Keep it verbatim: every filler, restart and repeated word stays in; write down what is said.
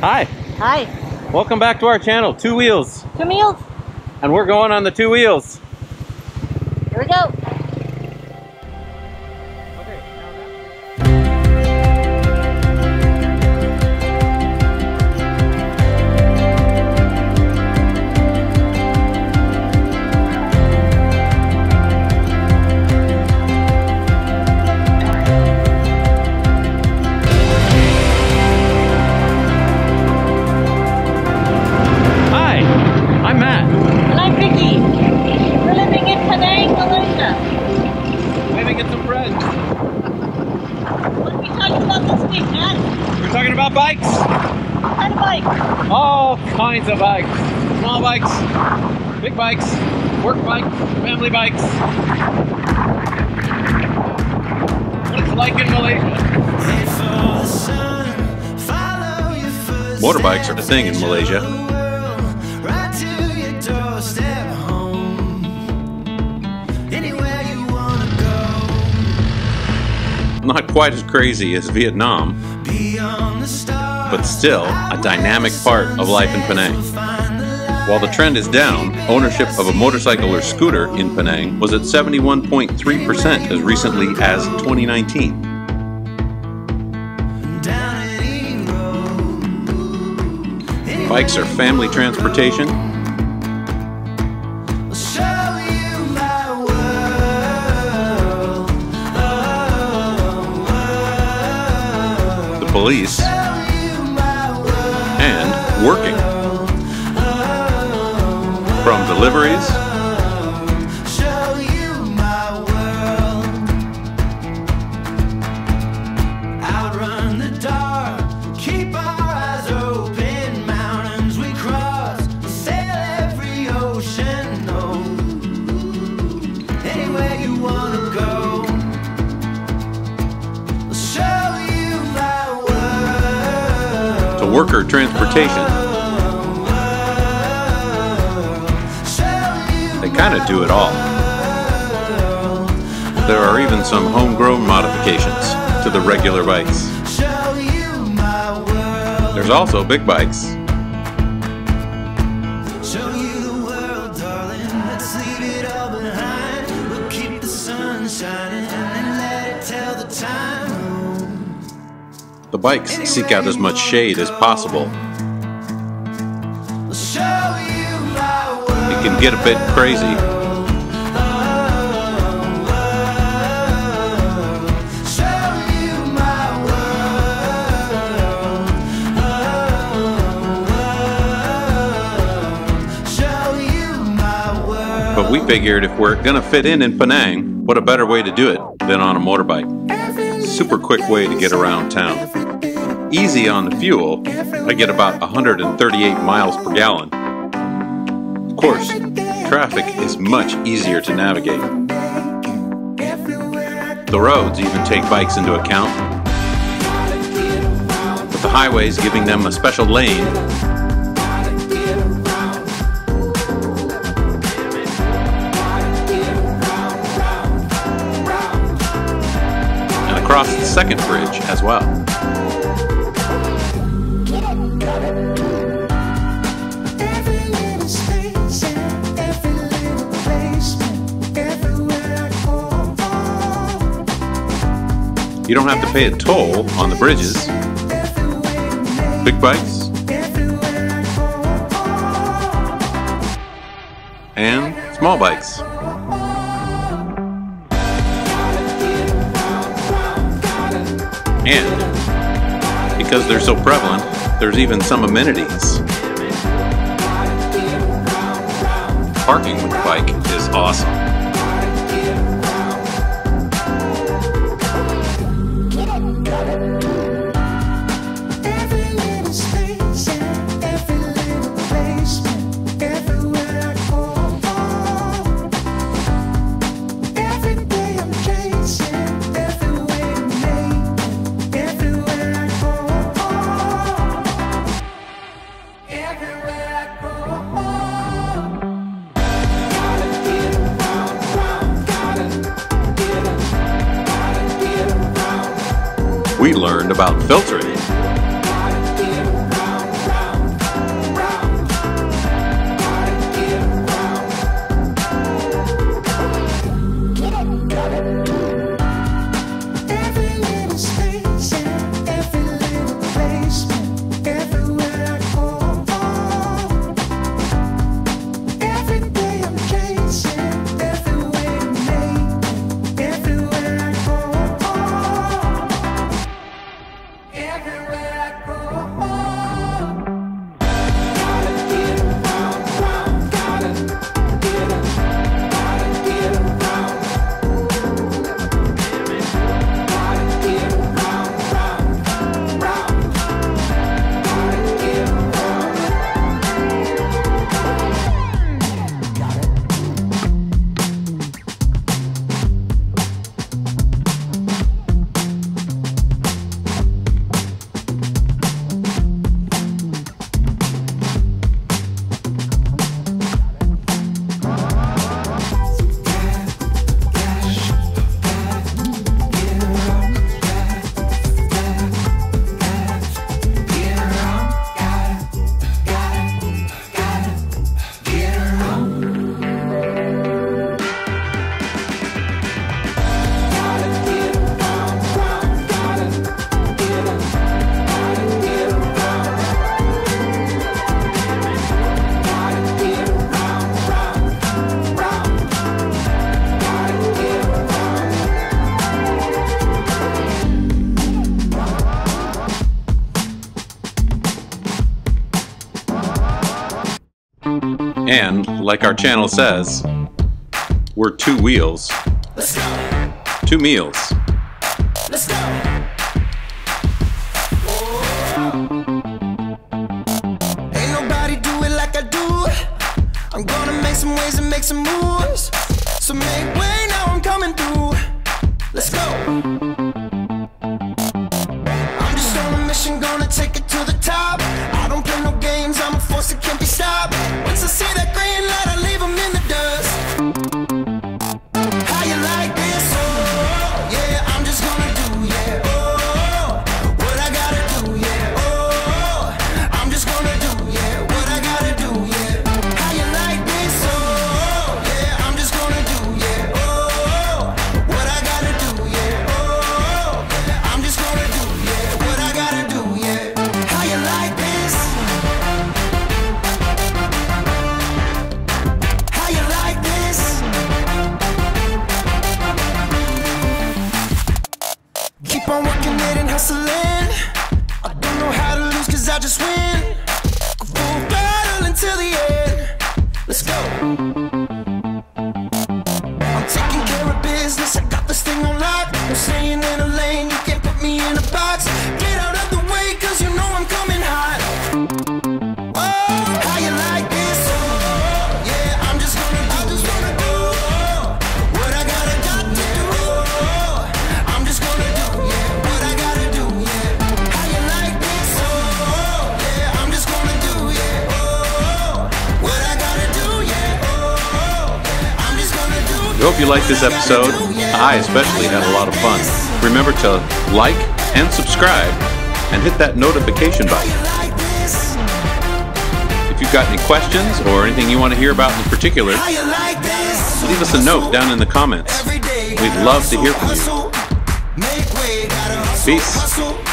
Hi. Hi. Welcome back to our channel, Two Wheels. Two Meals. And we're going on the two wheels. Here we go. Bikes. What kind of bike? All kinds of bikes. Small bikes, big bikes, work bikes, family bikes. What it's like in Malaysia. Motorbikes are the thing in Malaysia. Not quite as crazy as Vietnam, but still a dynamic part of life in Penang. While the trend is down, ownership of a motorcycle or scooter in Penang was at seventy-one point three percent as recently as twenty nineteen. Bikes are family transportation. The police working, from deliveries to worker transportation. Kind of do it all. There are even some homegrown modifications to the regular bikes. There's also big bikes. The bikes seek out as much shade as possible. It can get a bit crazy. But we figured if we're gonna fit in in Penang, what a better way to do it than on a motorbike. Super quick way to get around town. Easy on the fuel. I get about one hundred thirty-eight miles per gallon. Of course, traffic is much easier to navigate. The roads even take bikes into account, with the highways giving them a special lane. And across the second bridge as well. You don't have to pay a toll on the bridges. Big bikes. And small bikes. And because they're so prevalent, there's even some amenities. Parking with the bike is awesome. We learned about filtering, And, like our channel says, we're two wheels. Let's go. Two meals. Let's go. Whoa. Ain't nobody do it like I do. I'm gonna make some waves and make some moves. So make way, now I'm coming through. Let's go. I'm just on a mission, gonna take it to the top. I don't play no games, I'm a force that can't be stopped. Once I see that green light, I leave them in the dust. How you like this? Oh, yeah, I'm just gonna do, yeah. Oh, what I gotta do, yeah. Oh, I'm just gonna do, yeah. What I gotta do, yeah. How you like this? Oh, yeah, I'm just gonna do, yeah. Oh, what I gotta do, yeah. Oh, I'm just gonna do, yeah. What I gotta do, yeah. How you like this? How you like this? Keep on working it and hustling. I don't know how to lose, cause I just win. Go full battle until the end. Let's go. I'm taking care of business, I got this thing on lock. I'm staying in a lane, you can't put me in a box. Get out of the way, cause you know I'm coming hot. Oh, how you like this? Oh, yeah, I'm just gonna, I just wanna do what I gotta do. Oh, I'm just gonna do, yeah, what I gotta do, yeah. How you like this? Oh, yeah, I'm just gonna do, yeah. Oh, what I gotta do, yeah. Oh, I'm just gonna do. We hope you liked this episode. I especially had a lot of fun. Remember to like and subscribe and hit that notification button. If you've got any questions or anything you want to hear about in particular, leave us a note down in the comments. We'd love to hear from you. Peace.